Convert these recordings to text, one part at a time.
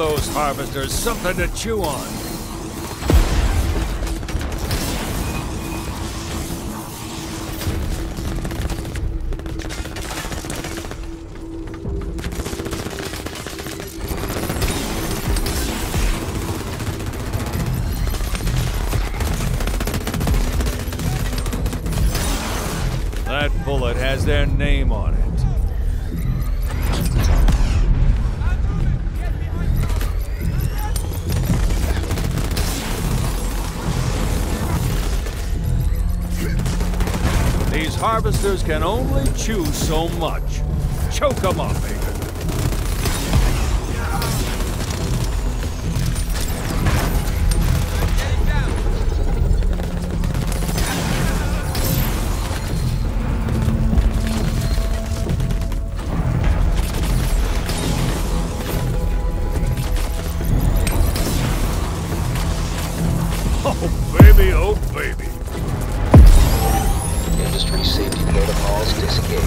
those harvesters something to chew on. That bullet has their name on it. These harvesters can only chew so much. Choke them up, baby.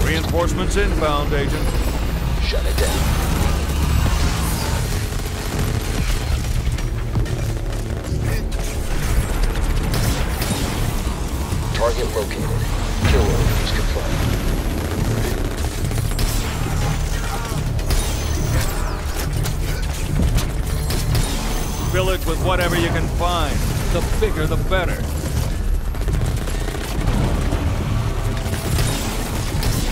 Reinforcements inbound, Agent. Shut it down. Target located. Kill orders confirmed. Fill it with whatever you can find. The bigger, the better.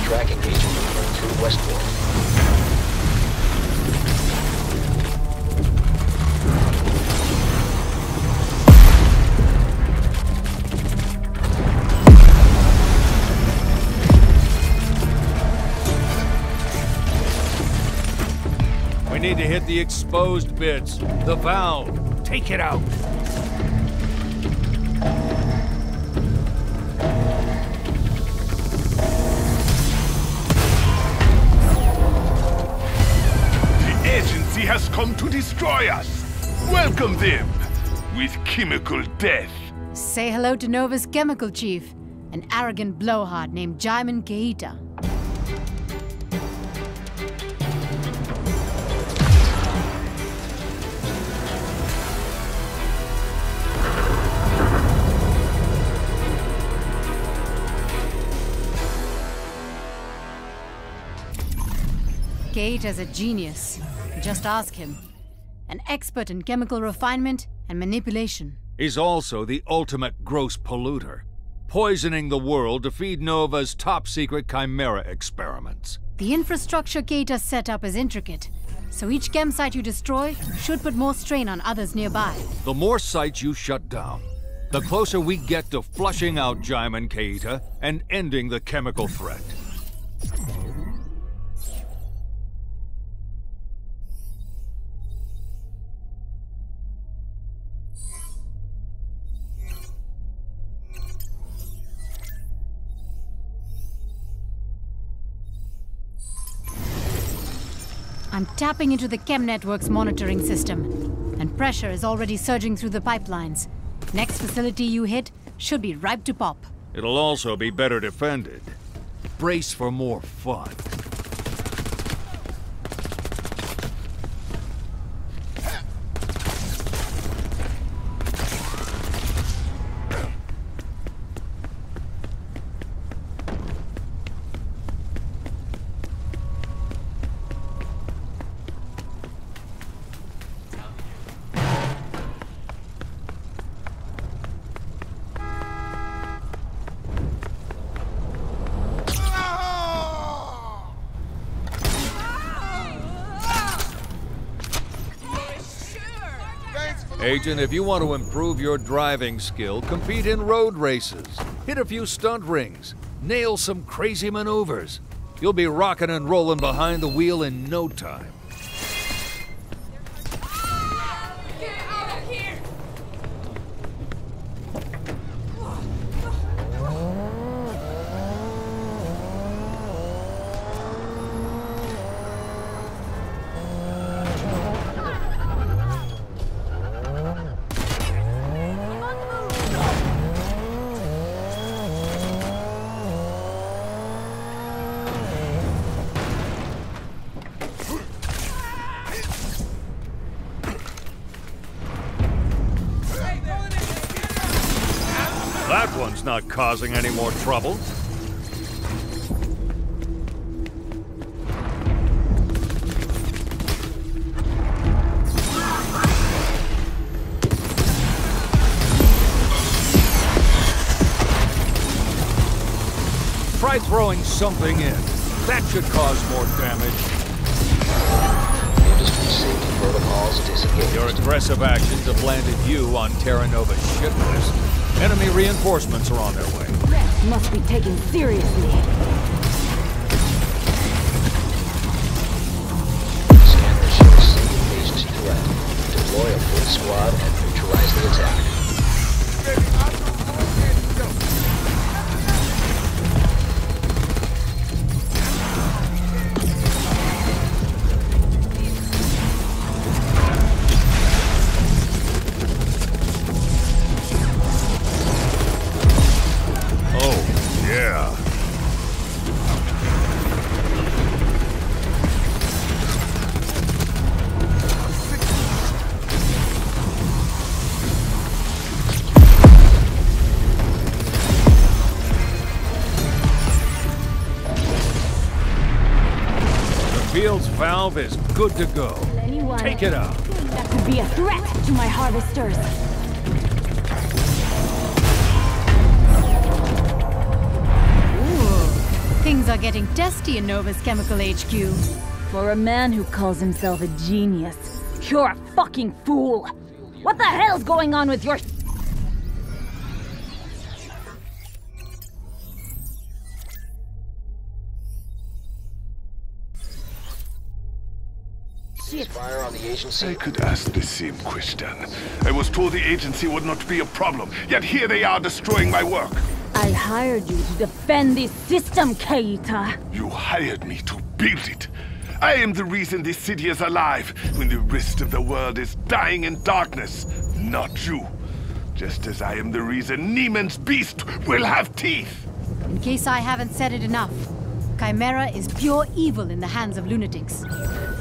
Tracking agent through Westport. We need to hit the exposed bits. The valve. Take it out. Has come to destroy us. Welcome them with chemical death. Say hello to Nova's chemical chief, an arrogant blowhard named Djimon Keita. Keita's a genius. Just ask him. An expert in chemical refinement and manipulation. He's also the ultimate gross polluter, poisoning the world to feed Nova's top-secret chimera experiments. The infrastructure Keita set up is intricate, so each chem site you destroy should put more strain on others nearby. The more sites you shut down, the closer we get to flushing out Djimon Keita and ending the chemical threat. I'm tapping into the chem network's monitoring system, and pressure is already surging through the pipelines. Next facility you hit should be ripe to pop. It'll also be better defended. Brace for more fun. Agent, if you want to improve your driving skill, compete in road races, hit a few stunt rings, nail some crazy maneuvers. You'll be rocking and rolling behind the wheel in no time. Get out of here! That one's not causing any more trouble. Try throwing something in. That should cause more damage. Industry safety protocols disengaged. Your aggressive actions have landed you on Terra Nova's ship list. Enemy reinforcements are on their way. Threats must be taken seriously. Scanner shows single agent threat. Deploy a full squad and neutralize the attack. Valve is good to go. Take it out. That could be a threat to my harvesters. Ooh, things are getting dusty in Nova's chemical HQ. For a man who calls himself a genius, you're a fucking fool. What the hell's going on with your... I could ask the same question. I was told the agency would not be a problem, yet here they are destroying my work. I hired you to defend this system, Keita. You hired me to build it. I am the reason this city is alive when the rest of the world is dying in darkness, not you. Just as I am the reason Neiman's beast will have teeth. In case I haven't said it enough, Chimera is pure evil in the hands of lunatics.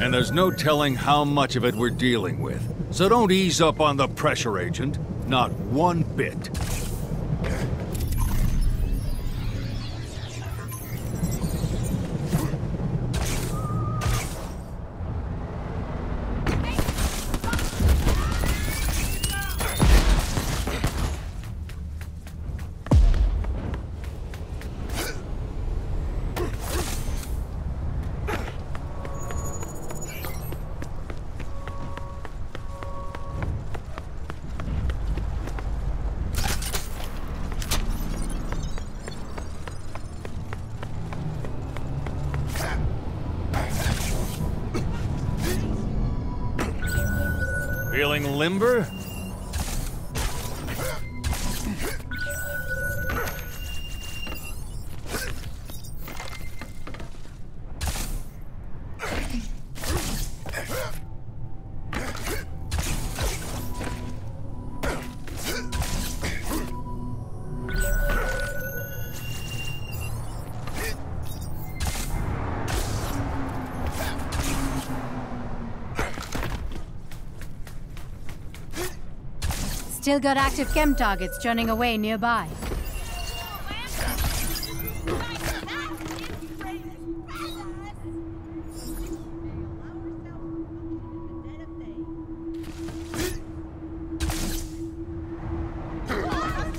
And there's no telling how much of it we're dealing with. So don't ease up on the pressure, Agent. Not one bit. Feeling limber? Still got active chem targets churning away nearby.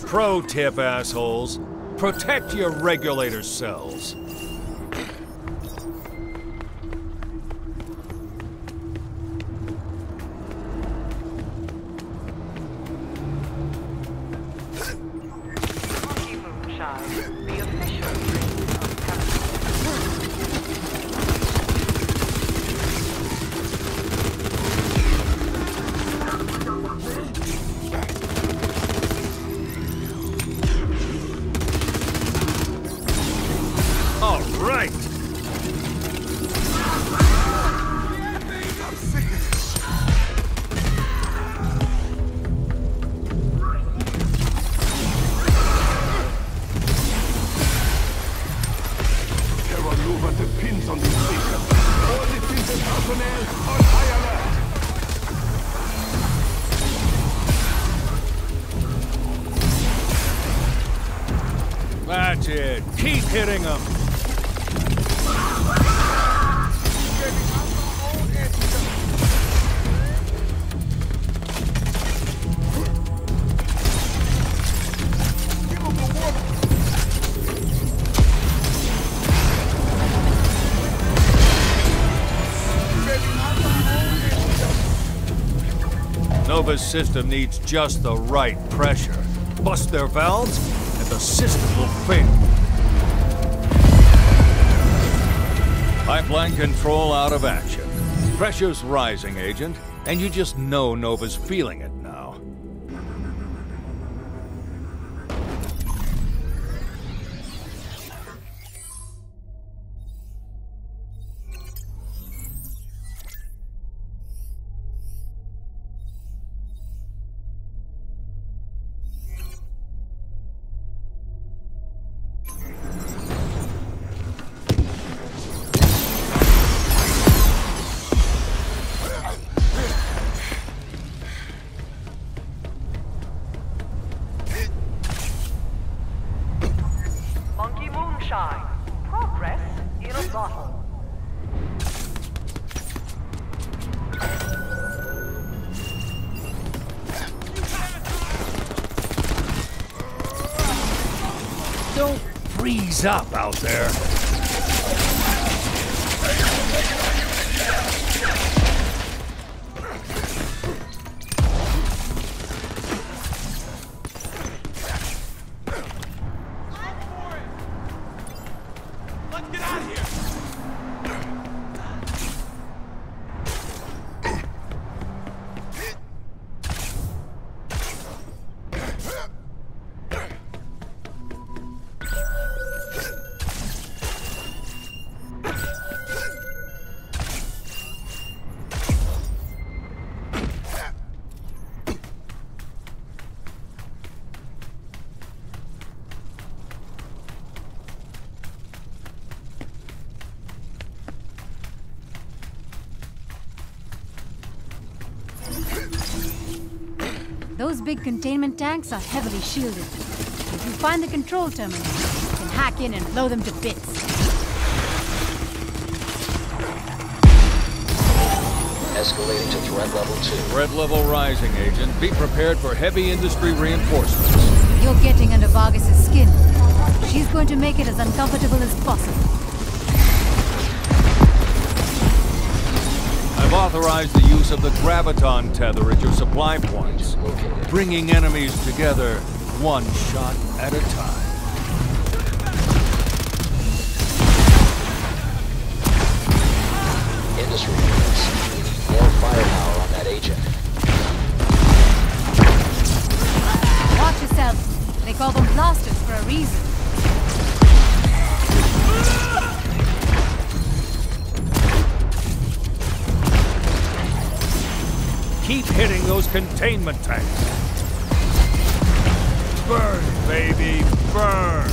Pro tip, assholes. Protect your regulator cells. shit. Keep hitting them. Nova's system needs just the right pressure. Bust their valves, and the system will fail. Pipeline control out of action. Pressure's rising, Agent, and you just know Nova's feeling it now. Up out there. Those big containment tanks are heavily shielded. If you find the control terminal, you can hack in and blow them to bits. Escalating to threat level 2. Threat level rising, Agent. Be prepared for heavy industry reinforcements. You're getting under Vargas' skin. She's going to make it as uncomfortable as possible. Authorize the use of the Graviton tether at your supply points, bringing enemies together one shot at a time. Industry units, we need more firepower on that agent. Watch yourself. They call them blasters for a reason. Keep hitting those containment tanks. Burn, baby, burn!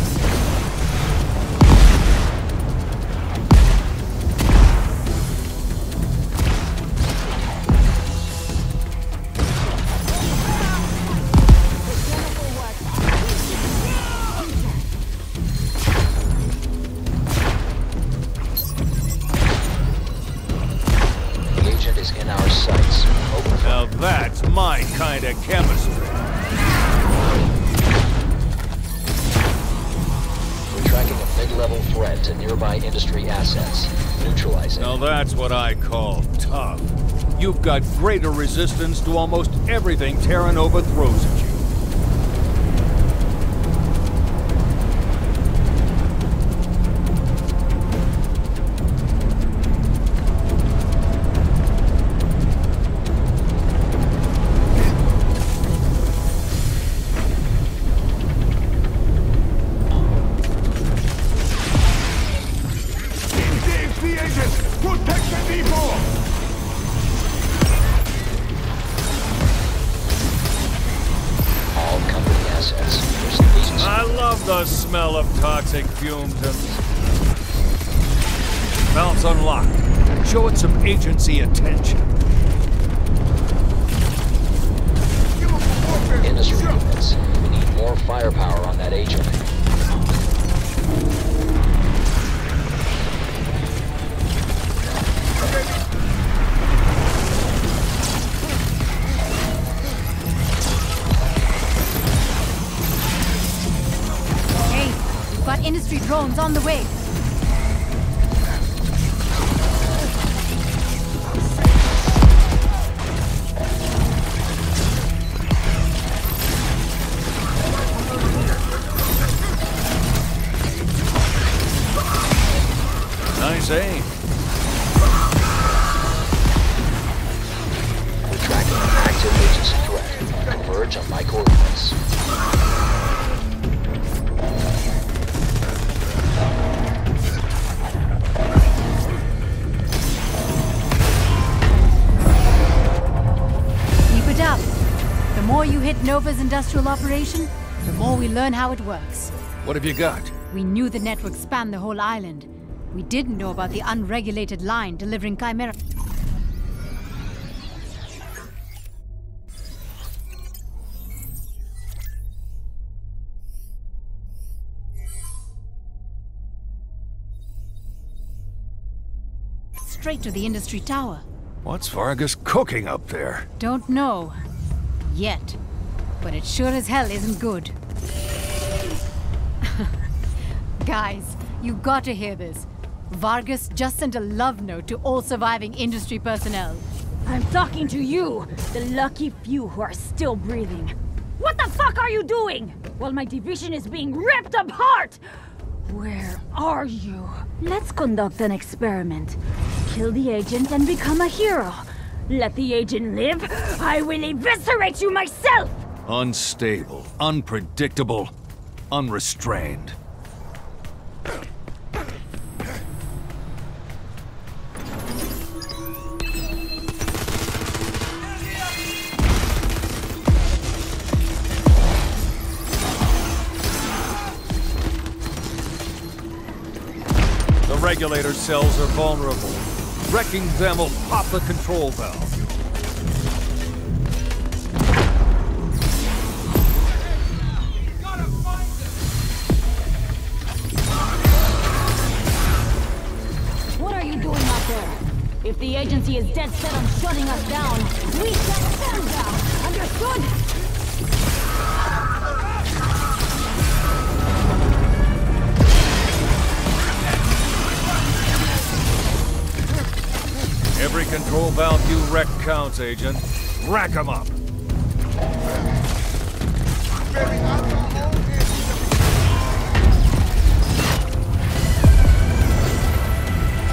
You've got greater resistance to almost everything Terra Nova throws at you. Fumes and valves unlocked. Show it some agency attention. Industry units, we need more firepower on that agent. industry drones on the way. Nice aim. The tracking activates as a threat and converge on my coordinates. The more you hit Nova's industrial operation, the more we learn how it works. What have you got? We knew the network spanned the whole island. We didn't know about the unregulated line delivering Chimera. Straight to the industry tower. What's Vargas cooking up there? Don't know. Yet, but it sure as hell isn't good. Guys, you gotta hear this. Vargas just sent a love note to all surviving industry personnel. I'm talking to you, the lucky few who are still breathing. What the fuck are you doing? While my division is being ripped apart! Where are you? Let's conduct an experiment. Kill the agent and become a hero. Let the agent live, I will eviscerate you myself! Unstable, unpredictable, unrestrained. The regulator cells are vulnerable. Wrecking them will pop the control valve. What are you doing out there? If the agency is dead set on shutting us down, we shut them down! Understood? Every control valve you wreck counts, Agent. Rack 'em up!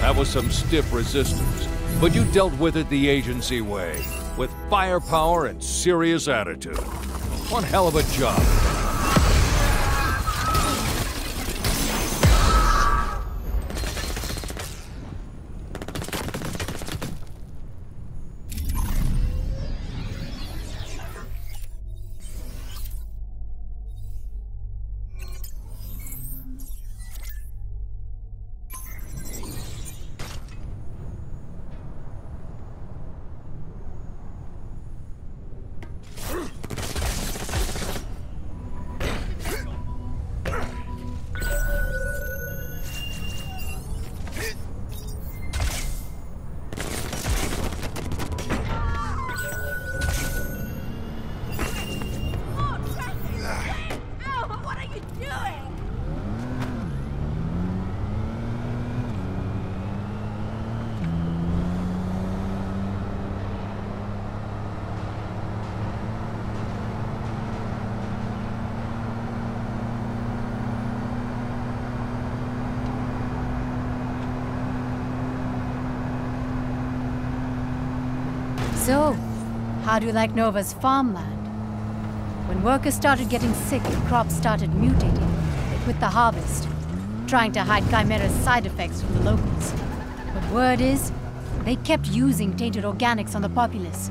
That was some stiff resistance, but you dealt with it the agency way, with firepower and serious attitude. One hell of a job. So, how do you like Nova's farmland? When workers started getting sick and crops started mutating, they quit the harvest, trying to hide Chimera's side effects from the locals. But word is, they kept using tainted organics on the populace,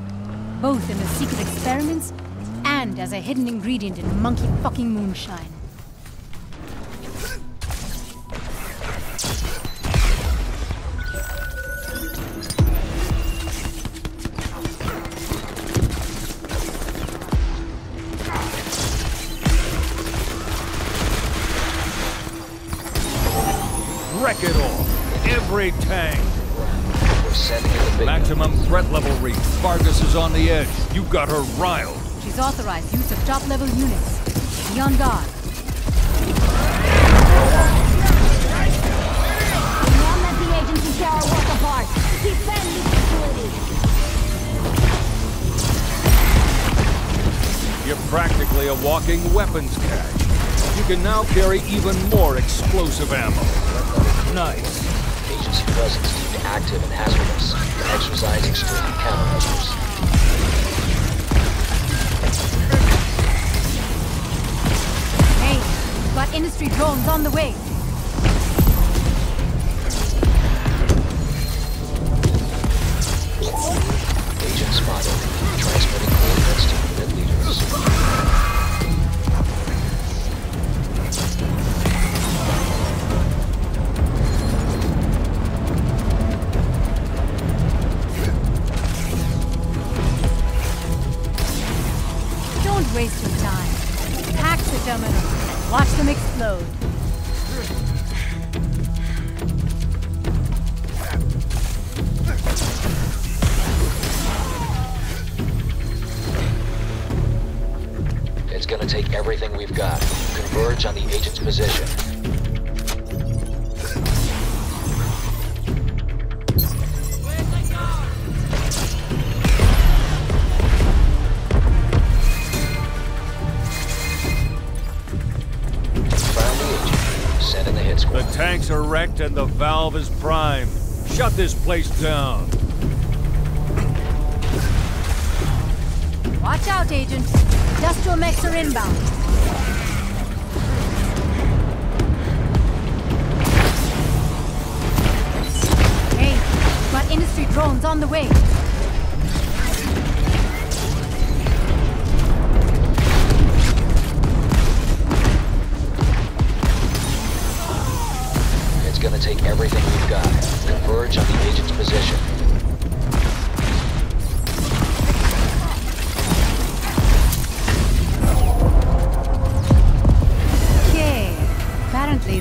both in the secret experiments and as a hidden ingredient in monkey fucking moonshine. Wreck it all. Every tank. Maximum threat level reach. Vargas is on the edge. You got her riled. She's authorized use of top-level units. Be on guard. Practically a walking weapons cache. You can now carry even more explosive ammo. Nice. Agency presence deemed active and hazardous. Exercise extreme countermeasures. Hey, we've got industry drones on the way. Agent spotted. Transmitting coordinates to unit leaders. Don't waste your time. Hack the terminal and watch them explode. It's gonna take everything we've got. Converge on the agent's position. Found the agent. Send in the hit squad. The tanks are wrecked and the valve is primed. Shut this place down. Watch out, Agent. Industrial mechs are inbound. Hey, we've got industry drones on the way. It's gonna take everything we've got. Converge on the agent's position.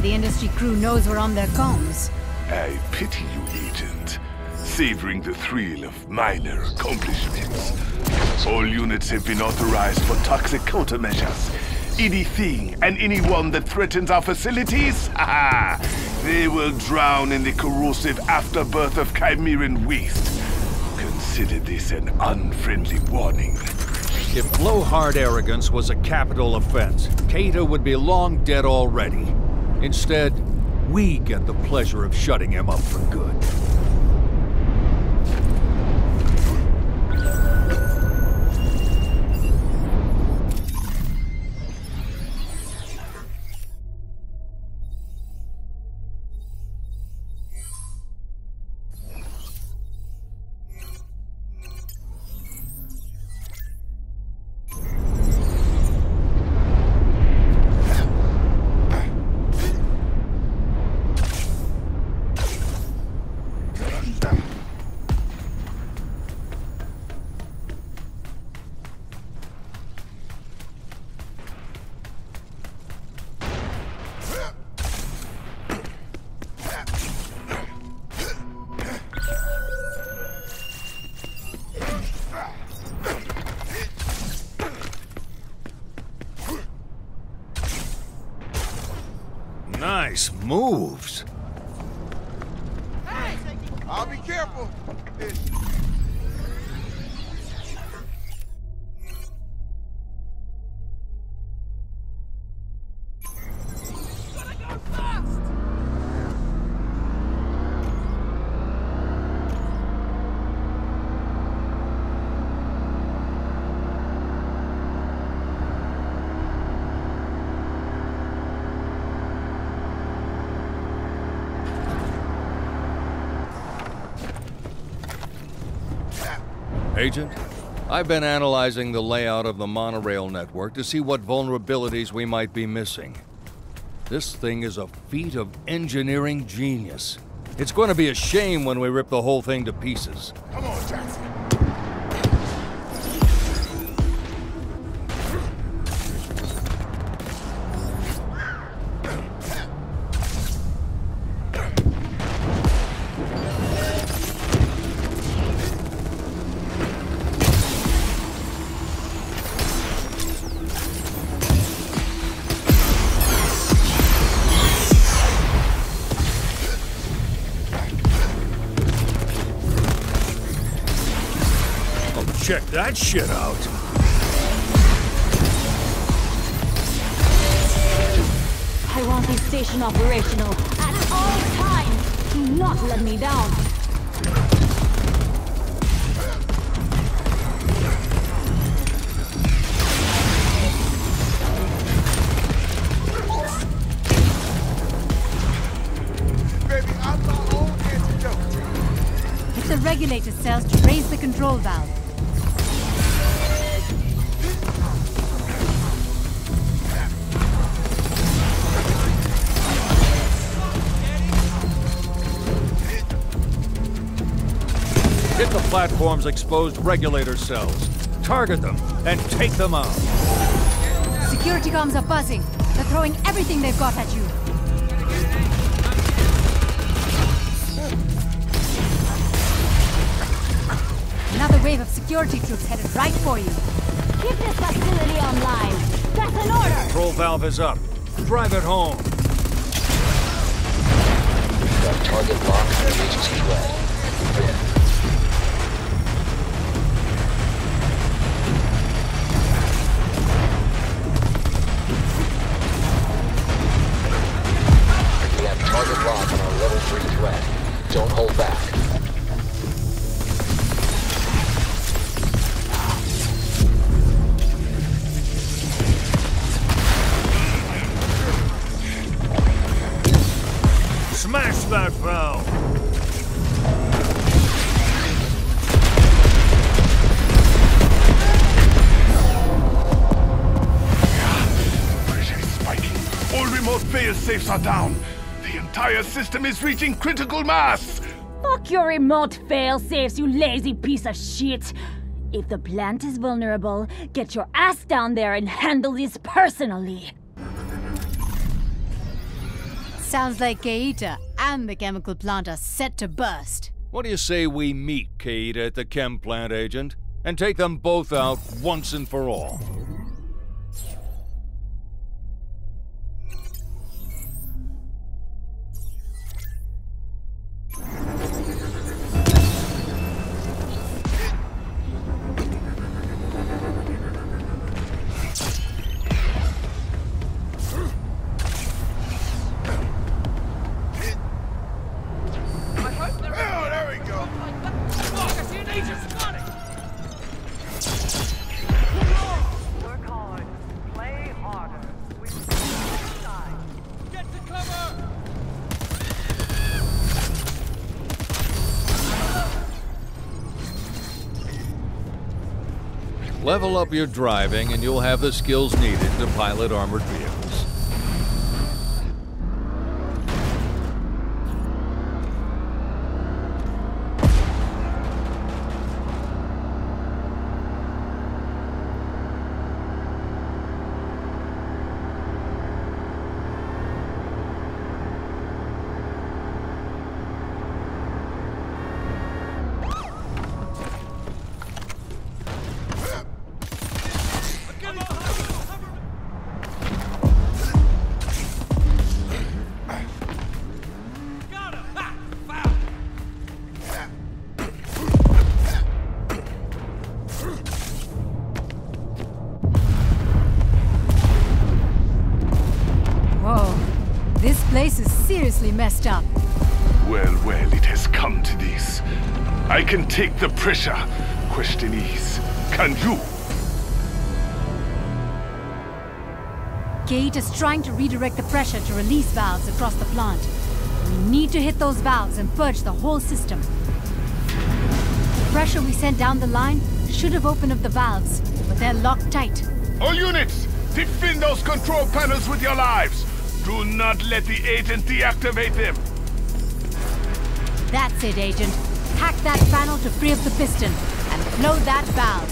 The industry crew knows we're on their comms. I pity you, Agent. Savoring the thrill of minor accomplishments. All units have been authorized for toxic countermeasures. Anything and anyone that threatens our facilities, they will drown in the corrosive afterbirth of Chimeran waste. Consider this an unfriendly warning. If blowhard arrogance was a capital offense, Keita would be long dead already. Instead, we get the pleasure of shutting him up for good. Nice moves. Hey. I'll be careful. Agent, I've been analyzing the layout of the monorail network to see what vulnerabilities we might be missing. This thing is a feat of engineering genius. It's going to be a shame when we rip the whole thing to pieces. Come on, Jackson. Check that shit out. I want this station operational at all times. Do not let me down. Baby, I'm my own antidote. Hit the regulator cells to raise the control valve. Hit the platform's exposed regulator cells. Target them and take them out. Security comms are buzzing. They're throwing everything they've got at you. Another wave of security troops headed right for you. Keep this facility online. That's an order. Control valve is up. Drive it home. You've got target locked and agency red. Don't hold back. Smash that valve! Pressure is spiking. All remote fail safes are down. The entire system is reaching critical mass! Fuck your remote fail-safes, you lazy piece of shit! If the plant is vulnerable, get your ass down there and handle this personally! Sounds like Keita and the chemical plant are set to burst. What do you say we meet Keita at the chem plant, Agent? And take them both out once and for all. Level up your driving and you'll have the skills needed to pilot armored vehicles. Messed up. Well, well, it has come to this. I can take the pressure. Question is, can you? Keita is trying to redirect the pressure to release valves across the plant. We need to hit those valves and purge the whole system. The pressure we sent down the line should have opened up the valves, but they're locked tight. All units, defend those control panels with your lives. Do not let the agent deactivate them! That's it, Agent. Hack that panel to free up the piston, and blow that valve.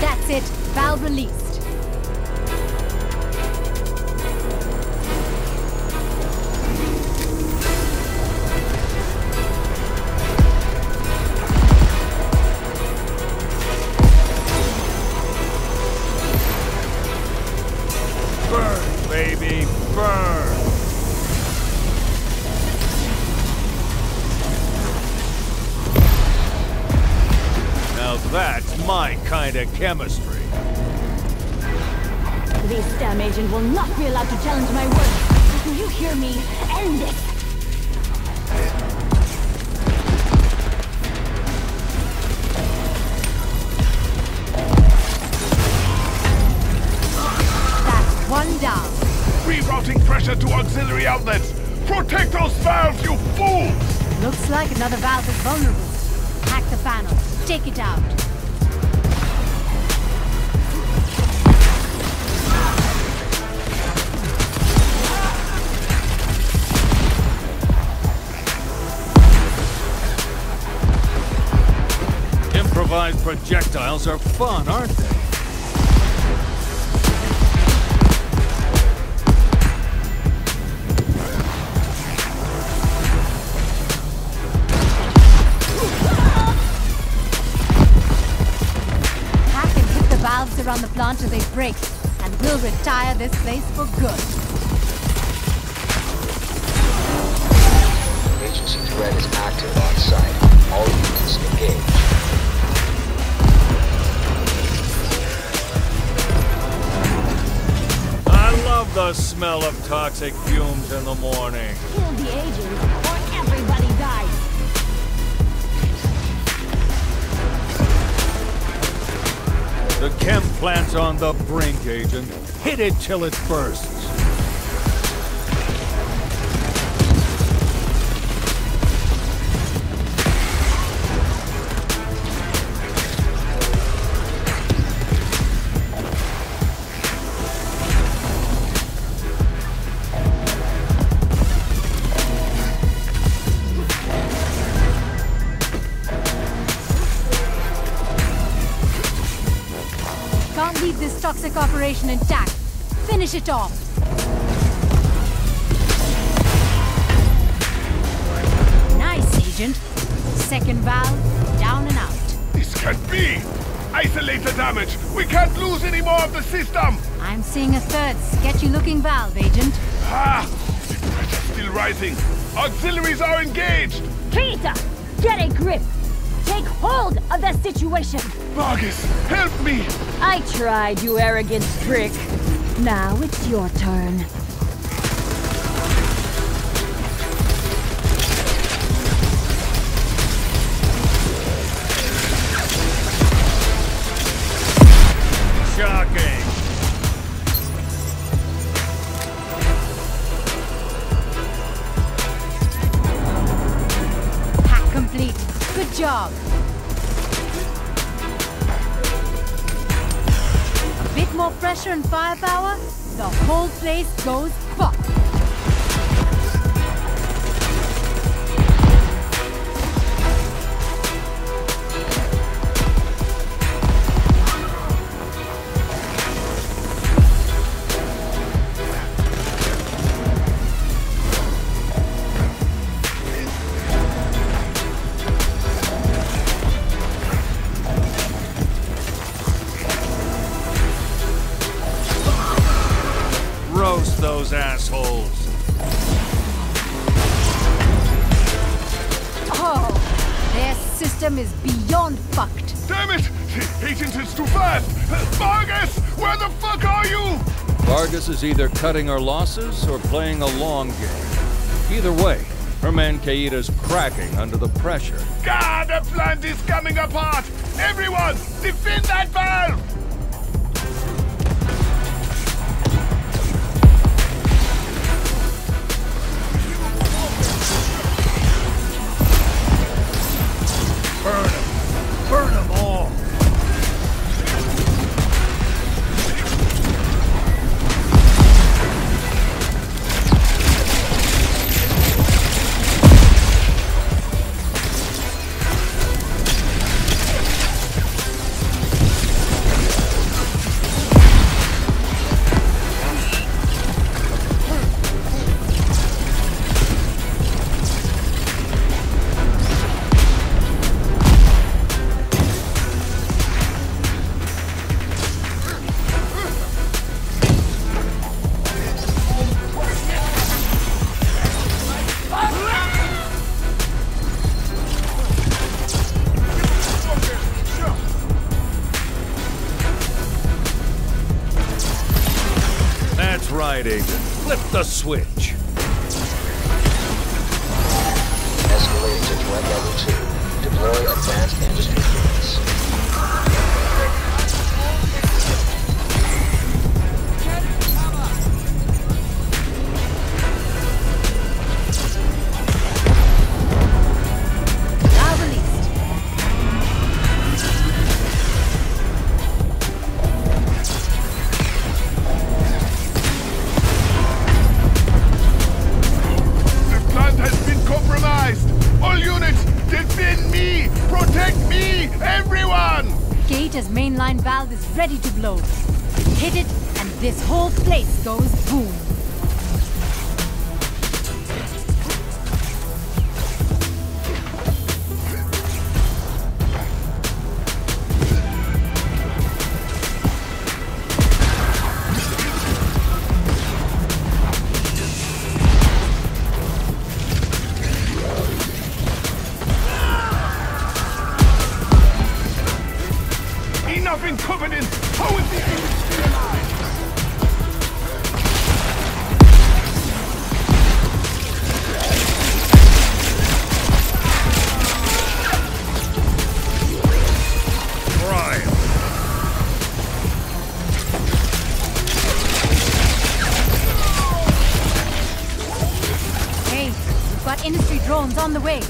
That's it. Valve release. Baby, burn! That's my kind of chemistry. This damn agent will not be allowed to challenge my work. Do you hear me? End it! One down. Rerouting pressure to auxiliary outlets. Protect those valves, you fools! Looks like another valve is vulnerable. Hack the panel. Take it out. Improvised projectiles are fun, aren't they? On the plant till they break, and we'll retire this place for good. Agency threat is active on site. All units engaged. I love the smell of toxic fumes in the morning. Kill the agent, or everybody dies. The chem plant's on the brink, Agent. Hit it till it bursts. Toxic operation intact. Finish it off. Nice, Agent. Second valve, down and out. This can't be! Isolate the damage! We can't lose any more of the system! I'm seeing a third sketchy-looking valve, Agent. Ah! The pressure's still rising! Auxiliaries are engaged! Keita! Get a grip! Take hold of the situation! Vargas, help me! I tried, you arrogant prick. Now it's your turn. Shocking. Hack complete. Good job. More pressure and firepower, the whole place goes fuck. Those assholes. Oh, their system is beyond fucked. Damn it! The agent is too fast! Vargas! Where the fuck are you? Vargas is either cutting her losses or playing a long game. Either way, her man Keita's cracking under the pressure. God, the plant is coming apart! Everyone, defend that valve! right, agent. Flip the switch. Escalating to threat level 2. Deploy advanced industry units. Valve is ready to blow. Hit it, and this whole place goes boom. On the way.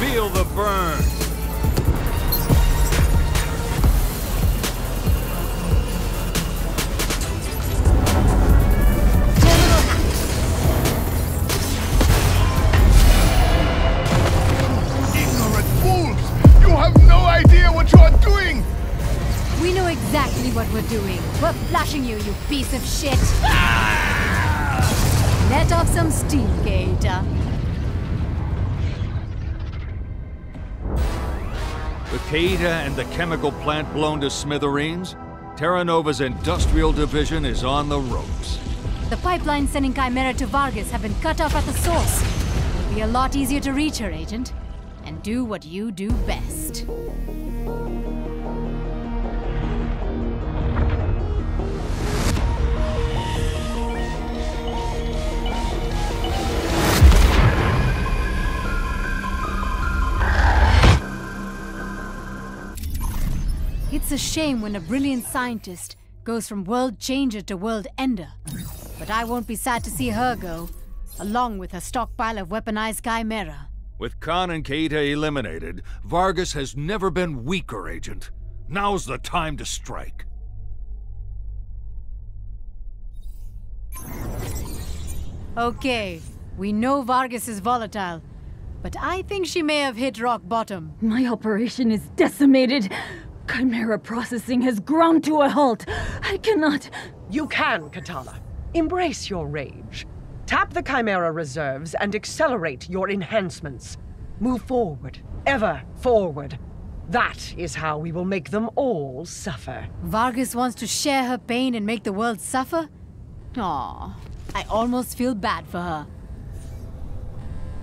Feel the burn. We're flashing you, you piece of shit! Ah! Let off some steam, Keita. With Keita and the chemical plant blown to smithereens, Terra Nova's industrial division is on the ropes. The pipeline sending Chimera to Vargas have been cut off at the source. It would be a lot easier to reach her, Agent. And do what you do best. It's a shame when a brilliant scientist goes from world changer to world ender. But I won't be sad to see her go, along with her stockpile of weaponized Chimera. With Khan and Keita eliminated, Vargas has never been weaker, Agent. Now's the time to strike. Okay, we know Vargas is volatile, but I think she may have hit rock bottom. My operation is decimated. Chimera processing has ground to a halt. I cannot... You can, Katala. Embrace your rage. Tap the Chimera reserves and accelerate your enhancements. Move forward. Ever forward. That is how we will make them all suffer. Vargas wants to share her pain and make the world suffer? Aww. I almost feel bad for her.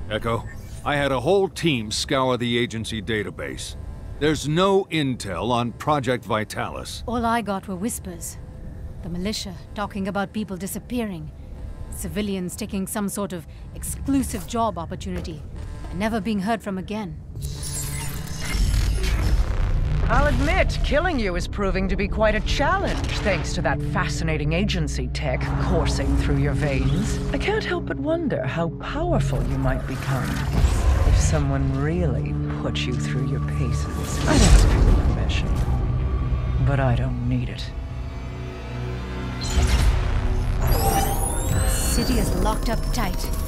Echo, I had a whole team scour the agency database. There's no intel on Project Vitalis. All I got were whispers. The militia talking about people disappearing. Civilians taking some sort of exclusive job opportunity and never being heard from again. I'll admit, killing you is proving to be quite a challenge, thanks to that fascinating agency tech coursing through your veins. I can't help but wonder how powerful you might become if someone really put you through your paces. I'd ask for your permission, but I don't need it. The city is locked up tight.